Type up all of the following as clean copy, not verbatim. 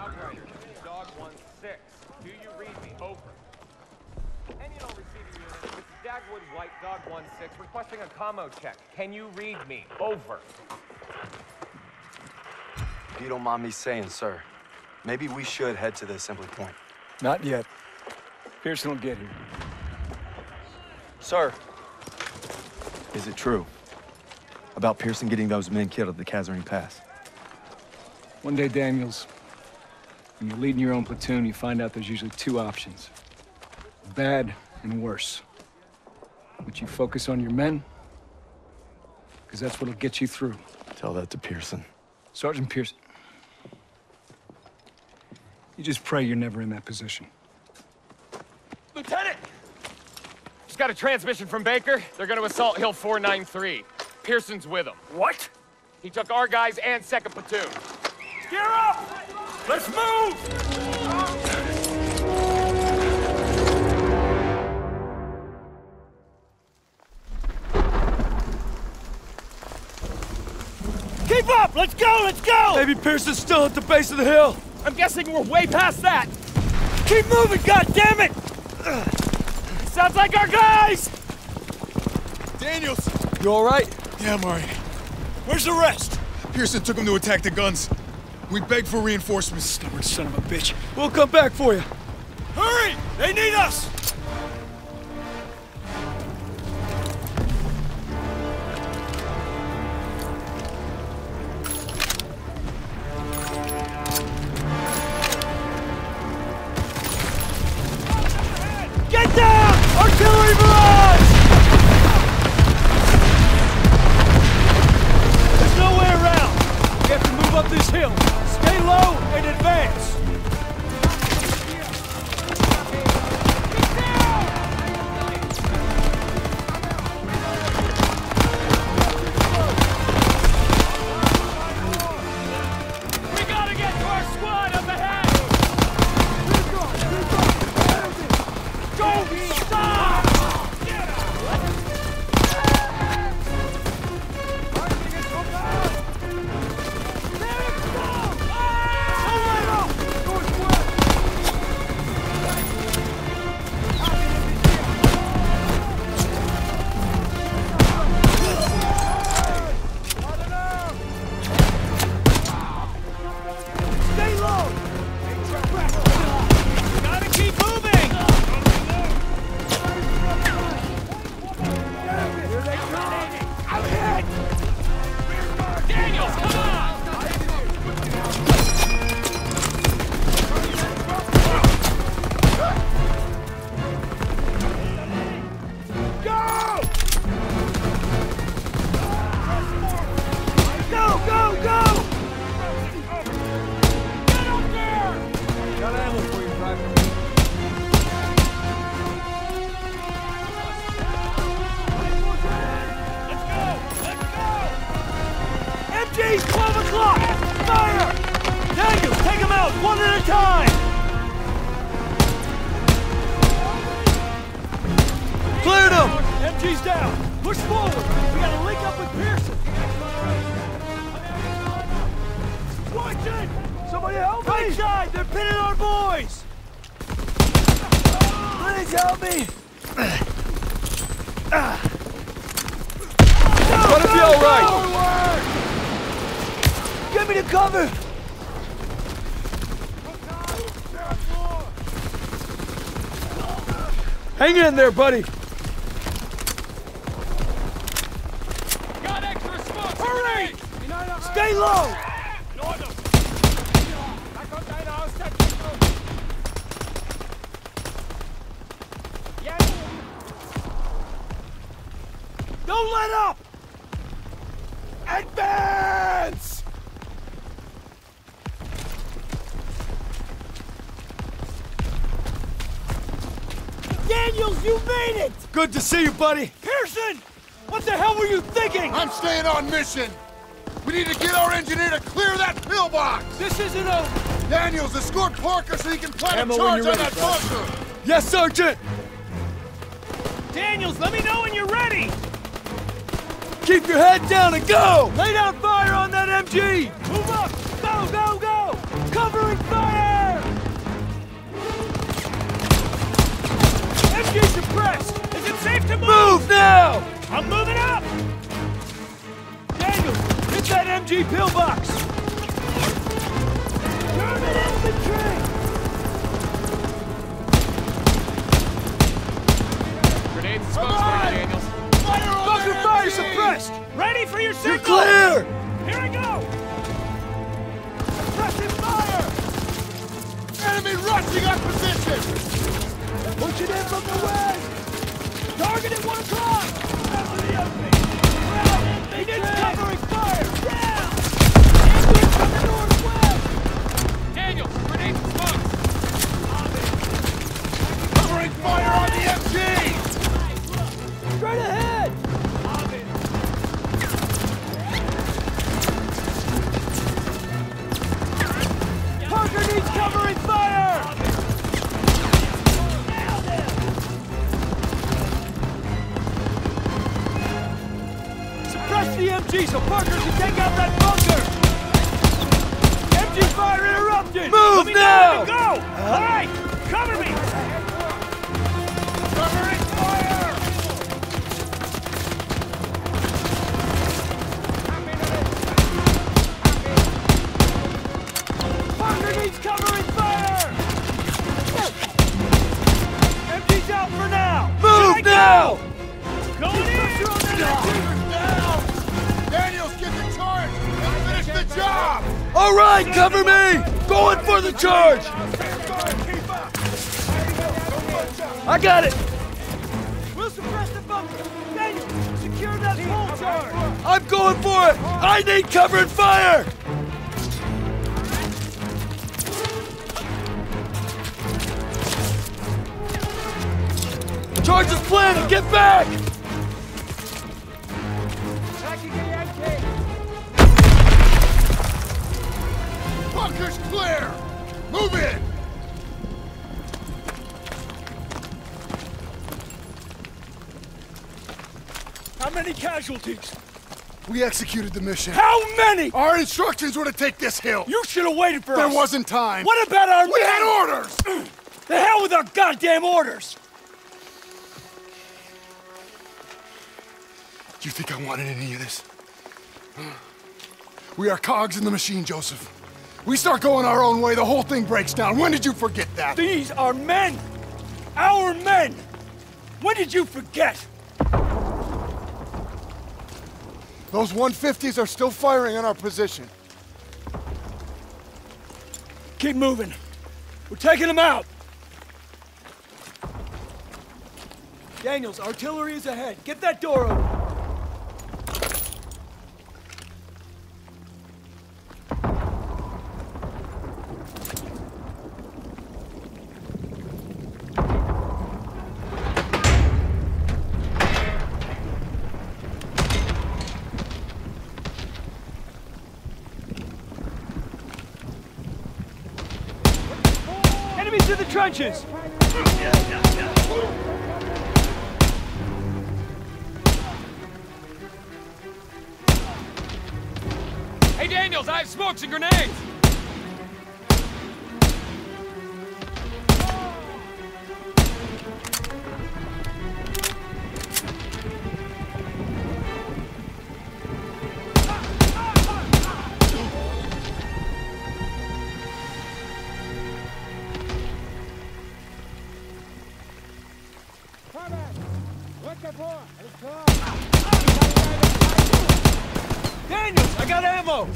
Outrider, Dog 1-6. Do you read me? Over. Annual receiver unit, this is Dagwood White, Dog 1-6, requesting a commo check. Can you read me? Over. If you don't mind me saying, sir, maybe we should head to the assembly point. Not yet. Pearson will get here. Sir. Is it true about Pearson getting those men killed at the Kazarine Pass? One day, Daniels, when you're leading your own platoon, you find out there's usually two options. Bad and worse. But you focus on your men, because that's what'll get you through. Tell that to Pearson. Sergeant Pearson. You just pray you're never in that position. Lieutenant! Just got a transmission from Baker. They're gonna assault Hill 493. Pearson's with them. What? He took our guys and second platoon. Gear up! Let's move! Keep up! Let's go! Let's go! Maybe Pearson's still at the base of the hill. I'm guessing we're way past that. Keep moving, goddammit! Sounds like our guys! Daniels! You all right? Yeah, I'm all right. Where's the rest? Pearson took him to attack the guns. We begged for reinforcements. Stubborn son of a bitch. We'll come back for you. Hurry! They need us! Get down! Artillery barrage! There's no way around. We have to move up this hill. Stay low and advance. We gotta get to our squad up ahead. Don't stop! It's 12 o'clock! Fire! Daniels, take them out, one at a time! Cleared them! MG's down! Push forward! We gotta link up with Pearson! Watch it! Somebody help me! Right side! They're pinning our boys! Please help me! Gonna be alright! Give me the cover! Hang in there, buddy! Got extra smoke! Hurry! Stay low! Don't let up! Advance! Daniels, you made it! Good to see you, buddy. Pearson! What the hell were you thinking? I'm staying on mission. We need to get our engineer to clear that pillbox! This isn't over. Daniels, escort Parker so he can plant a charge on that bunker! Yes, Sergeant! Daniels, let me know when you're ready! Keep your head down and go! Lay down fire on that MG! Move up! Go, go, go! Covering fire! RPG pillbox! German infantry! Grenades and smokes for you, Daniels. Bunker fire suppressed! Ready for your signal! You're clear! Here I go! Suppressive fire! Enemy rushing our position! Push it in from the west! Target at 1 o'clock! After the enemy! He didn't cover his fire! Down! Angry from the northwest! Daniels, grenades and smokes! Covering fire on the MG! Straight ahead! Parker needs covering fire! The MG so Parker can take out that bunker! MG fire interrupted! Move now! Go! All right! Cover me! Covering fire! Parker needs covering fire! MG's out for now! Move Strike now! Going in! On that job! All right, cover me! Going for the charge! I got it! We'll suppress the bunker! Daniel, secure that whole charge! I'm going for it! I need cover and fire! Charge is planted! Get back! Bunker's clear! Move in! How many casualties? We executed the mission. How many? Our instructions were to take this hill. You should have waited for us. There wasn't time. What about our... We had orders! The hell with our goddamn orders! Do you think I wanted any of this? We are cogs in the machine, Joseph. We start going our own way, the whole thing breaks down. When did you forget that? These are men! Our men! When did you forget? Those 150s are still firing on our position. Keep moving. We're taking them out! Daniels, artillery is ahead. Get that door open! Trenches! Hey Daniels, I have smokes and grenades! Daniels, I got ammo!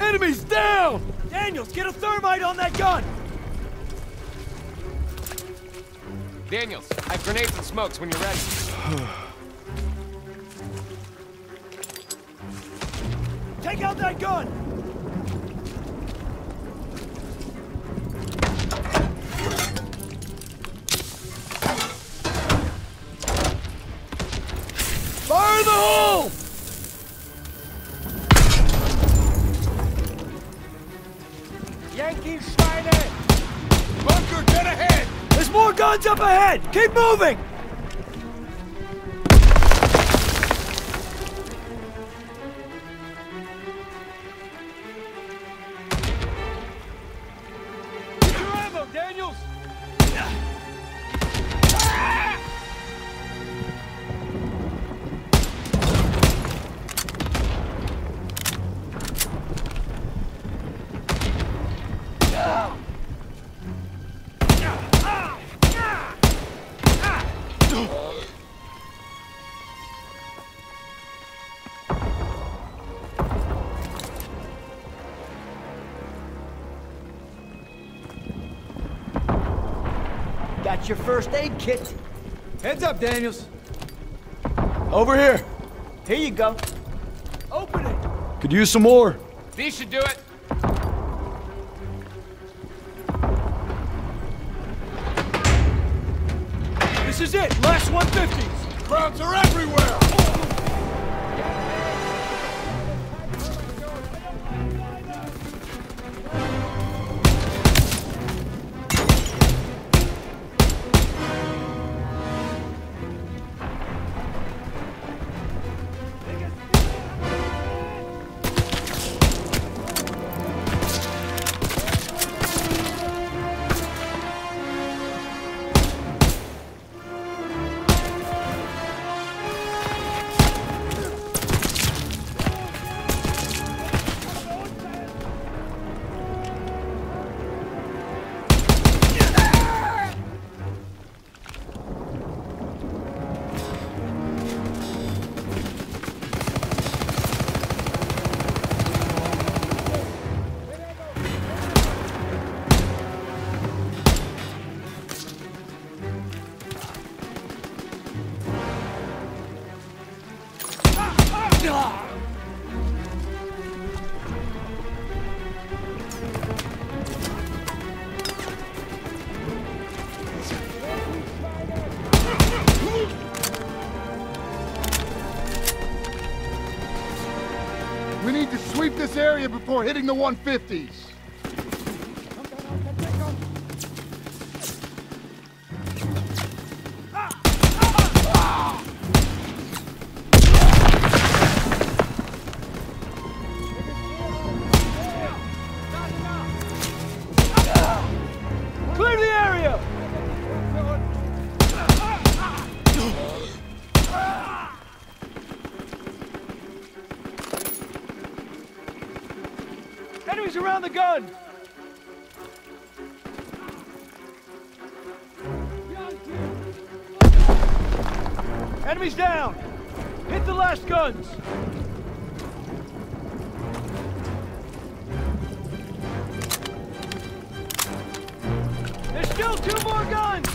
Enemies down! Daniels, get a thermite on that gun! Daniels, I have grenades and smokes when you're ready. Take out that gun! Fire in the hole! Yankee Schweine! There's more guns up ahead! Keep moving! Got your first aid kit. Heads up, Daniels. Over here. Here you go. Open it. Could use some more. These should do it. This is it. Last 150s. Crowds are everywhere. We need to sweep this area before hitting the 150s. Around the gun! Enemies down! Hit the last guns! There's still 2 more guns!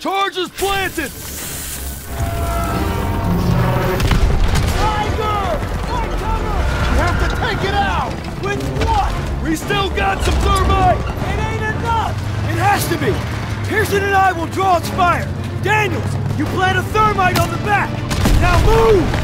Charges planted! Tiger! Fight cover! You have to take it out! With what? We still got some thermite! It ain't enough! It has to be! Pearson and I will draw its fire! Daniels, you plant a thermite on the back! Now move!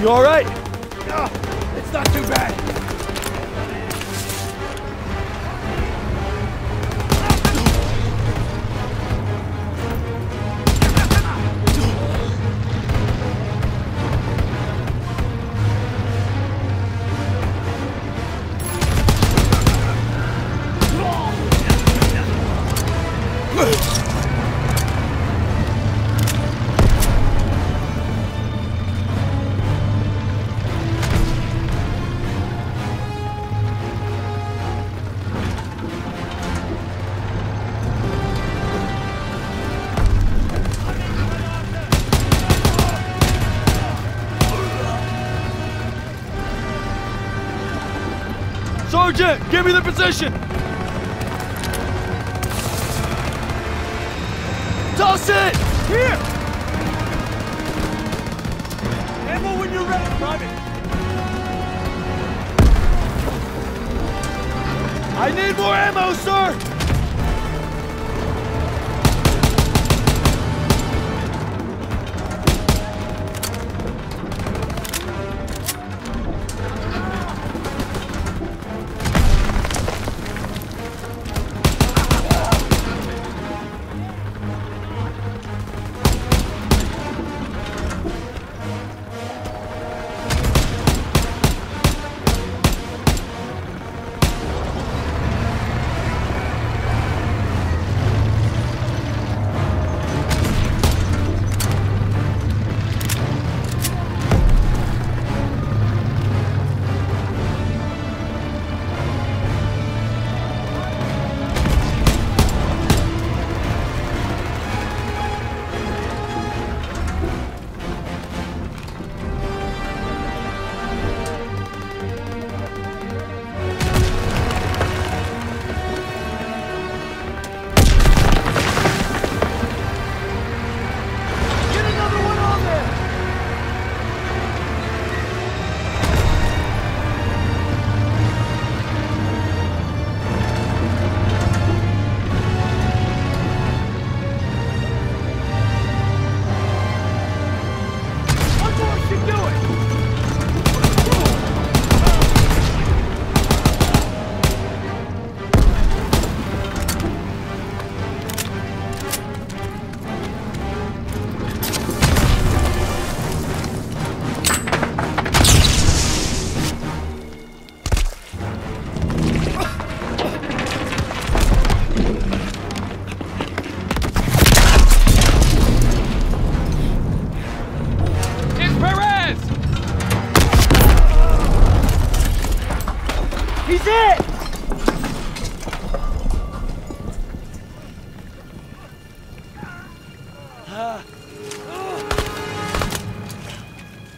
You all right? No, it's not too bad. Sergeant, give me the position! Toss it! Here! Ammo when you're ready, Private! I need more ammo, sir!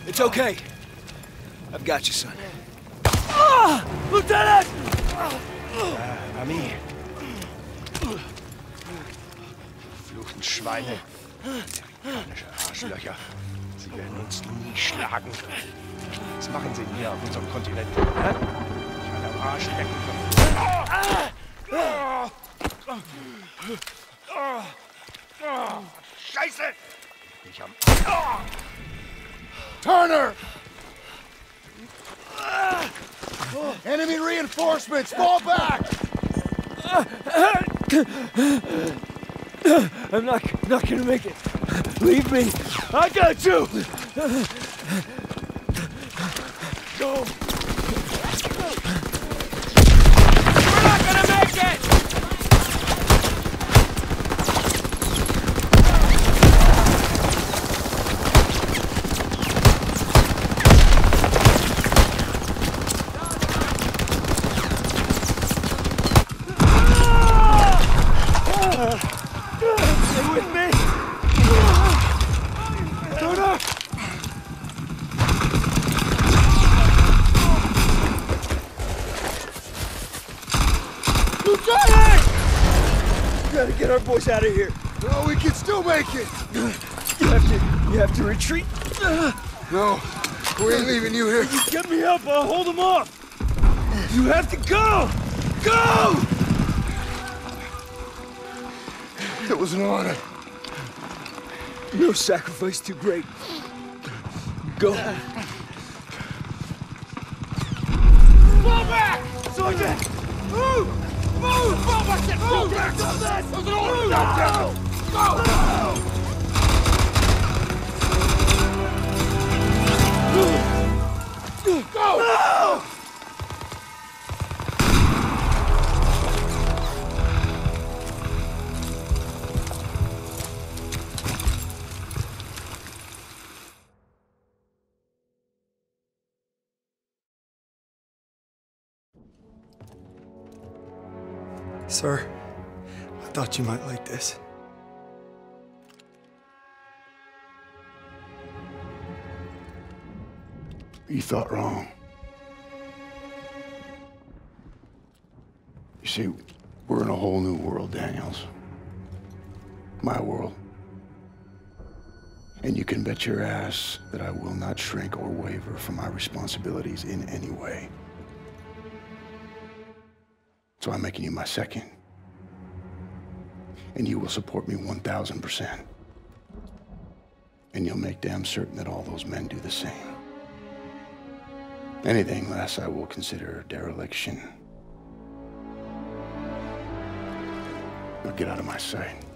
It's okay. I've got you, son. Lieutenant! I mean... Verfluchten Schweine. Amerikanische Arschlöcher. Sie werden uns nie schlagen. Was machen sie hier auf unserem Kontinent? Ich werde am Arsch lecken. Scheiße! Ich am... Turner! Enemy reinforcements! Fall back! I'm not gonna make it. Leave me. I got you! Go! We're not gonna make it! Get our boys out of here. No, we can still make it. You have to retreat. No, we ain't leaving you here. You get me up, I'll hold them off. You have to go. Go! It was an honor. No sacrifice too great. Go. Fall back! Sergeant! Move! Move! Fall back! Move! Fall back! Stop this! Move! Move! Down! Go! Go! Go! No! Sir, I thought you might like this. You thought wrong. You see, we're in a whole new world, Daniels. My world. And you can bet your ass that I will not shrink or waver from my responsibilities in any way. So I'm making you my second. And you will support me 1,000%. And you'll make damn certain that all those men do the same. Anything less I will consider dereliction. Now get out of my sight.